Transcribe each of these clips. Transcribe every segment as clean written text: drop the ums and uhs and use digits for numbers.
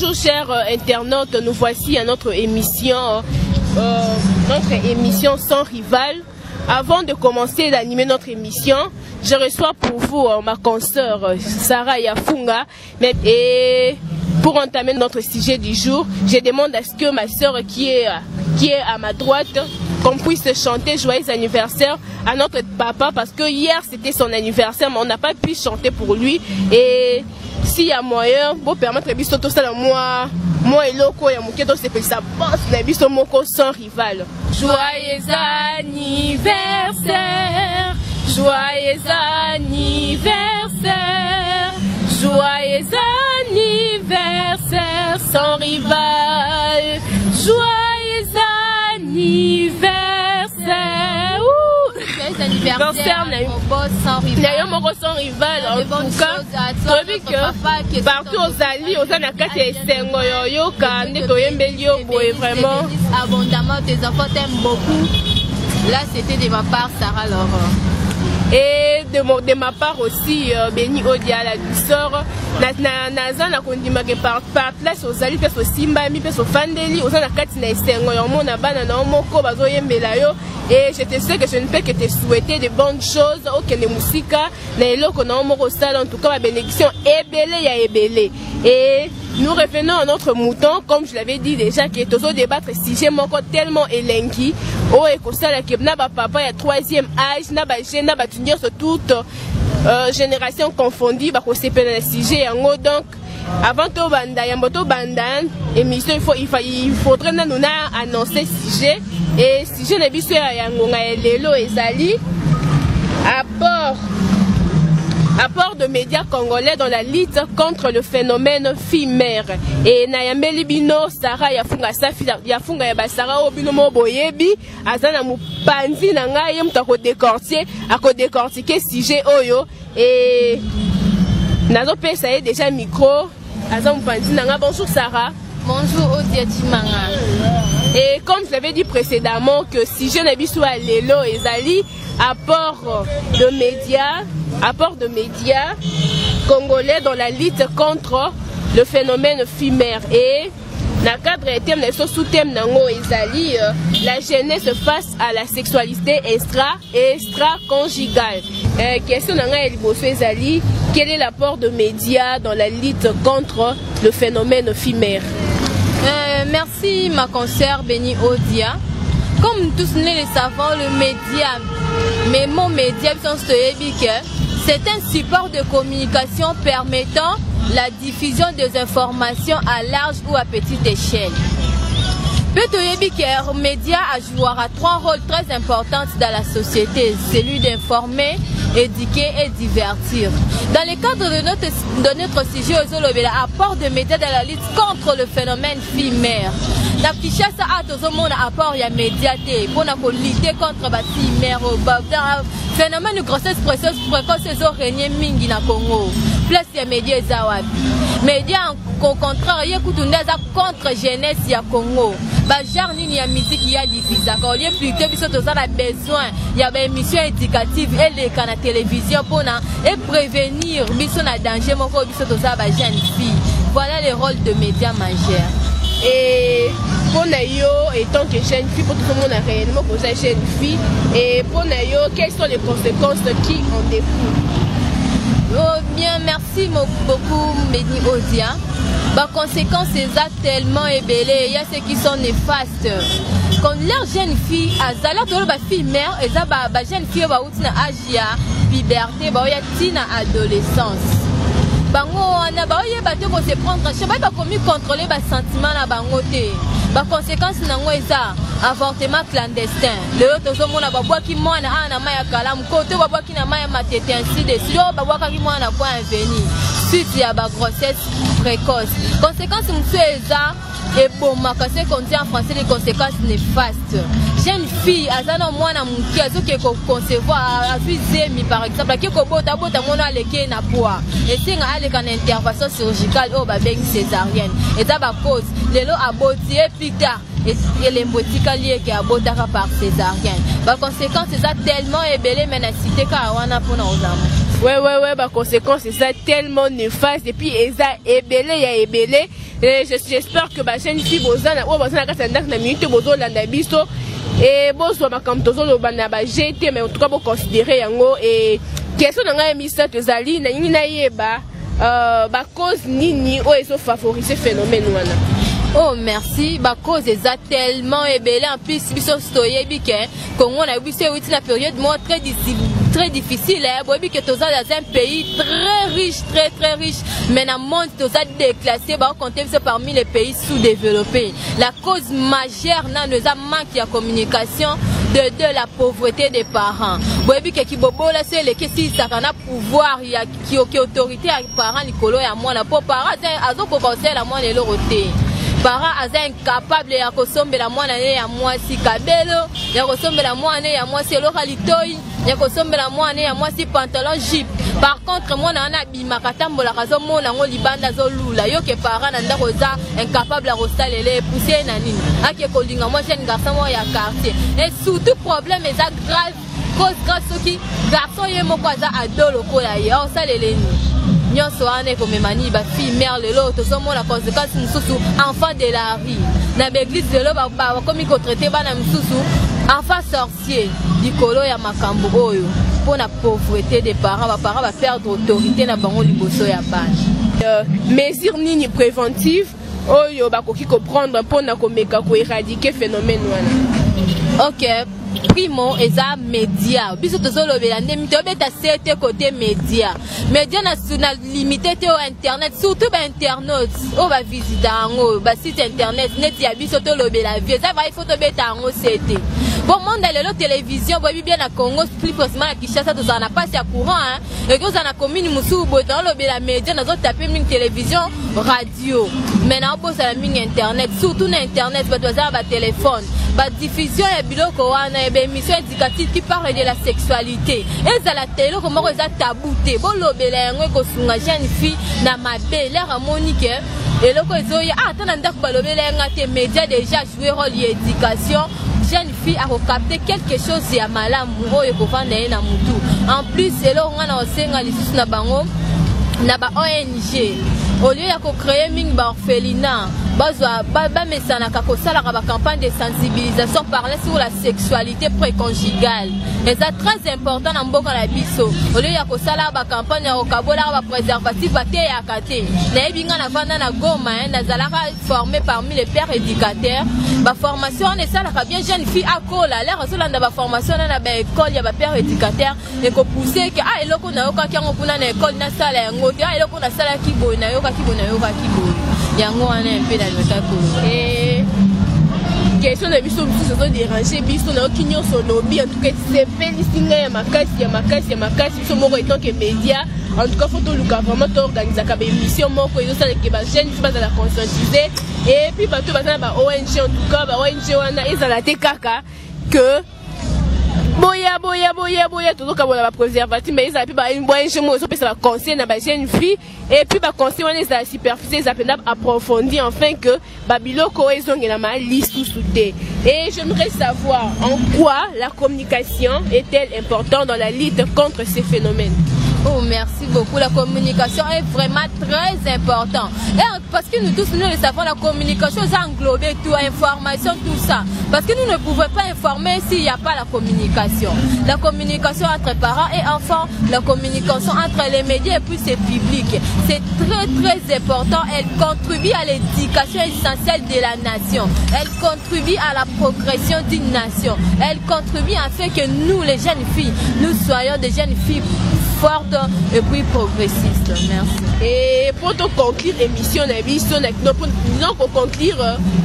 Bonjour chers internautes, nous voici à notre émission sans rival. Avant de commencer d'animer notre émission, je reçois pour vous ma consoeur Sarah Yafunga. Et pour entamer notre sujet du jour, je demande à ce que ma soeur qui est à ma droite, qu'on puisse chanter joyeux anniversaire à notre papa, parce que hier c'était son anniversaire, mais on n'a pas pu chanter pour lui. Et s'il y a moyen, pour permettre à tout ça, moi et Loko, c'est ça, boss, sans rival. Joyeux anniversaire, joyeux anniversaire, joyeux anniversaire, sans rival. Joyeux anniversaire. Anniversaire sans rival. En tout cas, partout aux alliés, aux anakati et sengoyo, vraiment. Abondamment, tes enfants t'aiment beaucoup. Là, c'était de ma part, Sarah Laurent. Et de ma part aussi, Béni Odia, la douceur. Nazan a conduit ma par place aux alliés, place aux Simbami, place aux Fandeli, aux anakati et sengoyo, mon abanana, mon kobazoyem belayo. Et je te sais que je ne peux que te souhaiter de bonnes choses, aucune musique, en tout cas ma bénédiction est belle, est belle. Et nous revenons à notre mouton, comme je l'avais dit déjà, qui est toujours débattre si j'ai mon corps tellement élenqui. Oh, et comme ça, la papa, il y a troisième âge, n'a pas jeune, toute génération confondue, bah, c'est pas le sujet, donc. Avant tout bandan émission il faudrait nous annoncer sujet et sujet n'est pas lelo ezali apport de médias congolais dans la lutte contre le phénomène fille-mère et nayambeli bino Sarah Yafunga ya Sarah obino mo boyebi azana mupanzi na ngai ako décortiquer sujet oyo et nazo pesa est déjà micro. Bonjour Sarah. Bonjour Odiatimana. Et comme je l'avais dit précédemment, que si je n'ai vu soit Lelo et Zali, apport de médias congolais dans la lutte contre le phénomène fille-mère. Et dans le cadre des thèmes, sous-thèmes Nango et Zali, la jeunesse face à la sexualité extra-conjugale. Question Nango et Liboso et Zali. Quel est l'apport de médias dans la lutte contre le phénomène fille-mère? Merci ma consoeur Béni Odia. Comme tous nous le savons, le média, mais mon média, c'est un support de communication permettant la diffusion des informations à large ou à petite échelle. Le média jouera trois rôles très importants dans la société, celui d'informer, éduquer et divertir. Dans le cadre de notre sujet, l'apport de médias dans la lutte contre le phénomène fille-mère. La fichesse a toujours mon apport à médias pour lutter contre la fille-mère. Le phénomène de grossesse précoce est régné mingi na Congo. Place les médias zawabi. Médias au contraire, ils contre jeunesse ya Congo. Genre ni musique il y a diffusé. Il y a plus de besoin. Il y a des émissions éducatives et les canaux de télévision pour prévenir les dangers des jeunes filles. Voilà le rôle de médias majeurs. Et pour nous, étant que jeune fille, pour tout le monde a réellement posé jeune fille. Et pour nous, quelles sont les conséquences qui en découlent? Oh bien, merci beaucoup, Béni Odia. Les conséquences sont tellement ébellées, il y a ceux qui sont néfastes. Quand leur jeune fille, fille-mère, et la jeune fille a puberté, adolescence. Se prendre, je ne sais pas comment contrôler les sentiments là la conséquence c'est avortement clandestin. Suite à la grossesse précoce. Conséquence c'est qu'on dit en français les conséquences néfastes. Jeune fille, par exemple, une intervention chirurgicale ou une césarienne. Et ça va cause, les lots abotis et plus tard, et les motiques qui abotent par césarienne. La conséquence, c'est ça tellement ébellé, mais la cité, car on a pour nos enfants. Ouais, bah conséquence, c'est ça tellement néfaste. Et puis, ça ébélé, y'a ébélé. Et j'espère que ma chaîne fille, et bon, soit ma comme toujours le banaba jeté, mais en tout cas, vous considérez en gros. Et question dans la émission, vous allez, cause nini, oh, ils ont favorisé ce phénomène. Oh merci, bah cause est tellement ébélé en plus, biso stoye biké, comme on a vu c'est une période très difficile, bobi que toza dans un pays très riche, mais dans le monde toza déclassé, bah on compte parmi les pays sous-développés. La cause majeure nan nous a manqué la communication de la pauvreté des parents. Bobi que kibobo là c'est les questions ça a pouvoir il y a qui autorité à parents Nicolo et à moi la pour parents azo ko conseil la moi le roté. Parents sont incapables de consommer la moine année à moi si cabello, de consommer la moine année à moi si l'oralitoï, de consommer la moine année à moi si pantalon jeep. Par contre, moi on a bimacatambo la raison mon ango libanda zolula yo que parents nanda rosa incapable de restaller les pousser nanine. A que collinga moi jeune garçon moi ya quartier. Et surtout problème est grave cause grâce qui garçon yé mon kwaza adolo koya ya osalele ni. Nous sommes comme Mani, fille, mère, l'autre, nous sommes la conséquence, nous sommes enfants de la rue. Dans l'église de l'eau, comme ils traitaient, nous sommes enfants sorciers. Du colo et à Macambo, pour la pauvreté des parents vont perdre autorité dans le bango du Bosso et à Bâche. Mesures nini préventives, nous devons prendre pour nous éradiquer le phénomène. Ok. Primo, ils ont médias. Puisque tous les côté médias. Médias nationaux limités au internet, surtout internet. On va visiter un site internet, net y a bis surtout le la vie. Ça va il faut tomber dans un site. Bon monde dans la télévision, bon bien à Congo, plus précisément à Kinshasa, tous en a passé à courant. Et quand on a commis une moussou, bon dans le la média, nous avons tapé une télévision, radio. Maintenant on pose à la mine internet, surtout internet, bah tous en a téléphone. La diffusion et biloko wana et émission éducative qui parle de la sexualité et à la télé comment ils ont tabouté bon lobela ngwe ko sunga jeune fille na mabé la harmonique et loko zoya attends ndak ba lobela ngate média déjà jouer rôle éducation jeune fille a recapté quelque chose ya malamu oyo ko vanda na mutu en plus c'est là on a osenga lisusu na bango na ba ONG au lieu de créer une orphelinat, la campagne de sensibilisation parler sur la sexualité préconjugale. Et c'est très important dans la biso. Au lieu de faire la campagne de préservatif, formé parmi les pères éducateurs. La formation est bien jeune fille à col. La formation est école, il y a père éducateur. Et qu'on pousse que ah, il y a une école, il y a une et question de biso biso sont dérangés biso na okinyo sonobi en tout cas c'est pénisinga ya makasi ya makasi ya makasi biso moko étant que média en tout cas faut to luka vraiment to organiser ka émission moko yo sala ke ba jeune fille bazala conscientiser et puis bato bazala ba ONG en tout cas ba ONG wana ezala te kaka que boya tout comme la préservative mais ils a pu une moyenne chez moi ils ont pensé à conseiller na ba jeune fille et puis ba conseiller on les a superficiels ils appellent approfondir enfin que babilo ko ils ont la malice sous-soudée et j'aimerais savoir en quoi la communication est-elle importante dans la lutte contre ces phénomènes. Oh, merci beaucoup. La communication est vraiment très importante. Et parce que nous tous, nous le savons, la communication, ça englobe tout, information, tout ça. Parce que nous ne pouvons pas informer s'il n'y a pas la communication. La communication entre parents et enfants, la communication entre les médias et puis c'est public. C'est très important. Elle contribue à l'éducation essentielle de la nation. Elle contribue à la progression d'une nation. Elle contribue à faire que nous, les jeunes filles, nous soyons des jeunes filles forte et puis progressiste. Merci. Et pour conclure l'émission, pour conclure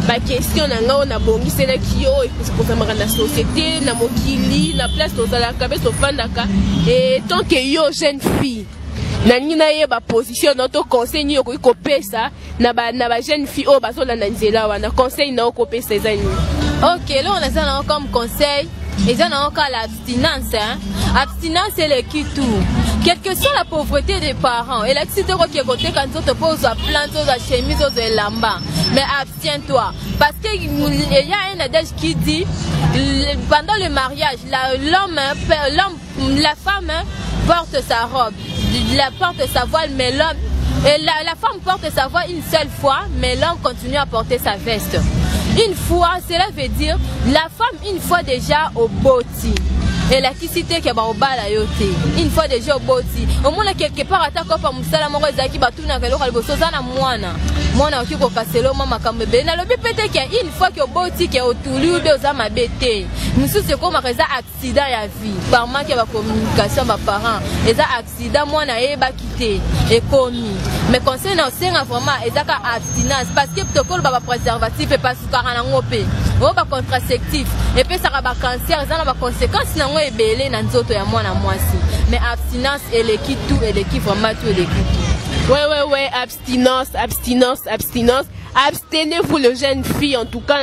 ma question, on a bon c'est la qui est la société, la mokili, la place dans la cabesse au fandaka. Et tant que yo jeune fille, nanina y a position notre conseil ni au copé ça, na ba jeune fille au baso la nanzela wana conseil na au copé ses amis. Ok, là on a ça comme conseil. Ils ont encore l'abstinence. Abstinence, c'est le qui tout. Quelle que soit la pauvreté des parents, et l'accident qui est côté quand on te pose à plein de chemises aux lambas, mais abstiens-toi. Parce qu'il y a un adage qui dit, pendant le mariage, la femme porte sa robe, la porte sa voile, mais l'homme, la femme porte sa voile une seule fois, mais l'homme continue à porter sa veste. Une fois, cela veut dire, la femme une fois déjà au boti. Et la quicité qui est au bas la yoté. Une fois déjà au boti. Au moins quelque part attaque par Moussala Morozaki Batuna Kalosana Moana. Moana qui passe l'eau, maman Kambe. N'a le but peut-être qu'il y a une fois que au boti qui est au Toulou de Zama Bété. Nous sommes comme un accident à la vie. Par manque de communication, par parents. Et ça, accident, moi, je n'ai quitté. Et commis. Mais concernant c'est vraiment un accident. Parce que le protocole préservatif et pas sous 40 pays. On va contraceptif. Et puis ça va cancer, ça va conséquence, sinon on est belé dans les autres et moi, dans moi aussi. Mais abstinence, elle est qui tout, elle est qui vraiment tout, elle est qui tout. Ouais, ouais, ouais, abstinence, abstinence, abstinence. Abstenez-vous, les jeunes filles, en tout cas.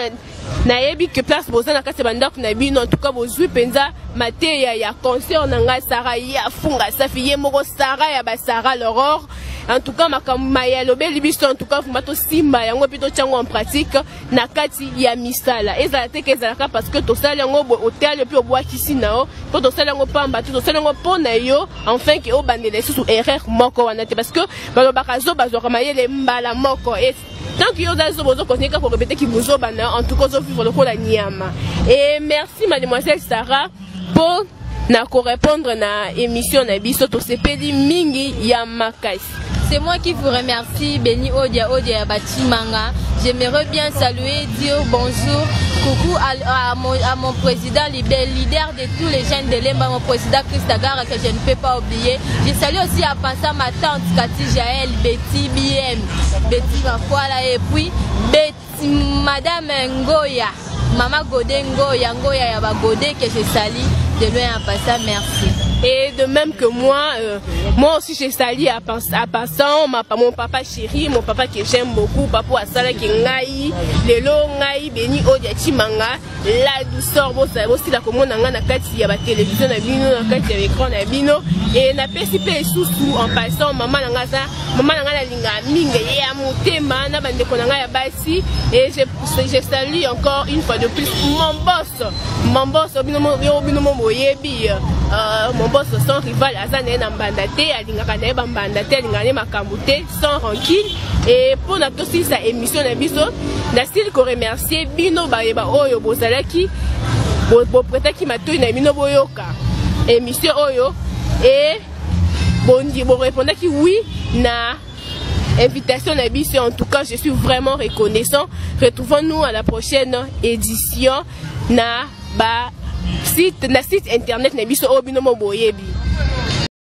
Naebi que place bozana ka se bandak na bino en tout cas bozui penza mateya ya concert nanga Sarah Yafunga sa fille moko Sarah ya ba Sarah l'aurore en tout cas makambo ya lobeli biso en tout cas vous mato simba yango pito chango en pratique na kati ya misala ezala te ke ezala parce que to sala yango hôtel puis oboa kisi nao pour to sala yango pamba to sala yango pona yo enfin que o bandela sous erreur moko wana te parce que ba bakazo bazwa mayele mbala moko et tant que vous avez en tout cas, vous et merci, mademoiselle Sarah, pour nous répondre à la émission. C'est moi qui vous remercie, Béni Odia Odia Batimanga. J'aimerais bien saluer, dire bonjour, coucou à mon président, leader de tous les jeunes de l'EMBA, mon président Christagara, que je ne peux pas oublier. Je salue aussi à passant ma tante Kati Jaël, Betty BM, Betty Mafoala, et puis Betty, Madame Ngoya, Mama Godé Ngoya, Ngoya Yaba Godé, que je salue de loin à passant, merci. Et de même que moi, moi aussi j'ai sali à passant, mon papa chéri, mon papa que j'aime beaucoup, Papa Asale qui ngaï, le long ngaï, béni Odiatimana, la douceur, bon ça aussi la commande en a quatre, il y a la télévision à bino, en quatre il y a l'écran à bino, et n'a pas si peu sous en passant, maman n'a linga minga, et à mon thème, n'a pas de conanga à bassi, et j'ai sali encore une fois de plus mon boss, mon boss sans rival, Azane Nambandate, Alingakane Bambandate, Alingane Makambote, sans rancune. Et pour notre aussi sa émission, la style qu'on remercie, Bino Baeba Oyo Bozalaki, Bopretaki Matou, Namino Boyoka, émission Oyo, et bon répondre qui oui, na invitation d'ambition. En tout cas, je suis vraiment reconnaissant. Retrouvons-nous à la prochaine édition. Na ba site internet na biso obinomo boyebi.